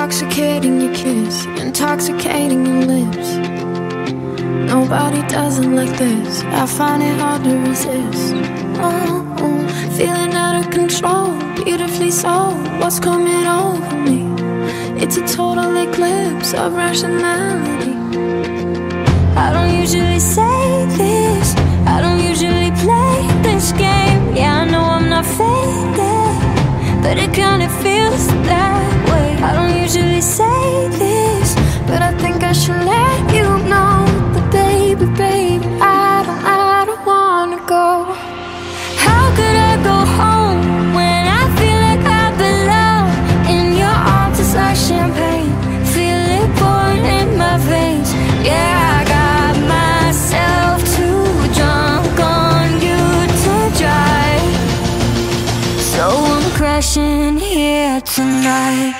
Intoxicating your kiss, intoxicating your lips. Nobody does it like this, I find it hard to resist. Oh, feeling out of control, beautifully so. What's coming over me? It's a total eclipse of rationality. I don't usually say this, I don't usually play this game. Yeah, I know I'm not fated, but it kinda feels that. I don't usually say this, but I think I should let you know. But baby, baby, I don't wanna go. How could I go home when I feel like I belong? In your arms it's like champagne, feel it pouring in my veins. Yeah, I got myself too drunk on you to drive, so I'm crashing here tonight.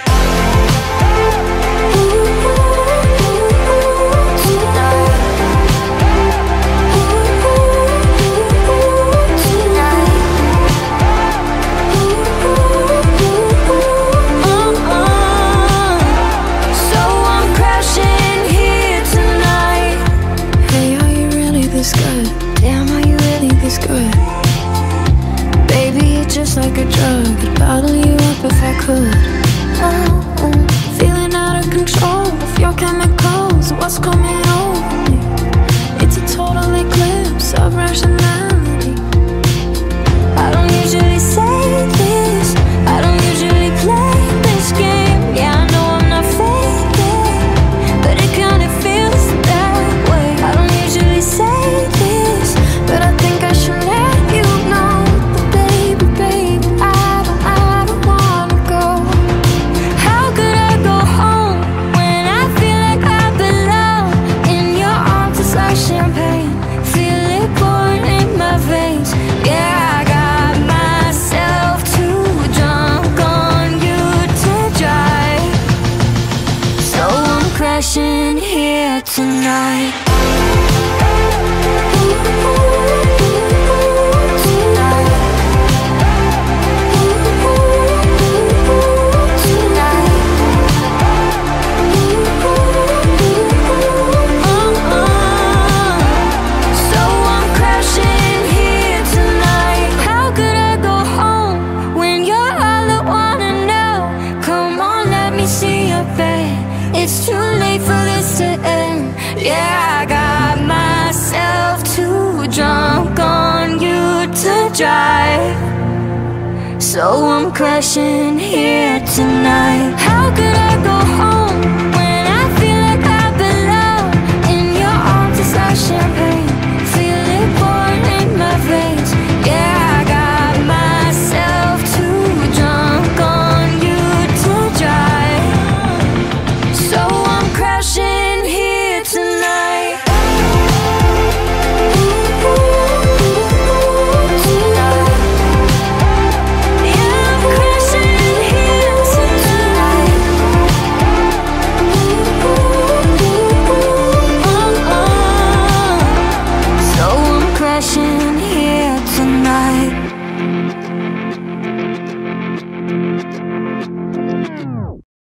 Like a drug, I'd bottle you up if I could. Oh, feeling out of control with your chemicals. What's coming over me? It's a total eclipse of rationality. I don't usually say this, I don't usually play this game. Yeah, I know I'm not faking, but it kinda feels that way. I don't usually say this, but I think I should let you know. Here tonight. So I'm crashing here tonight. How could I go home?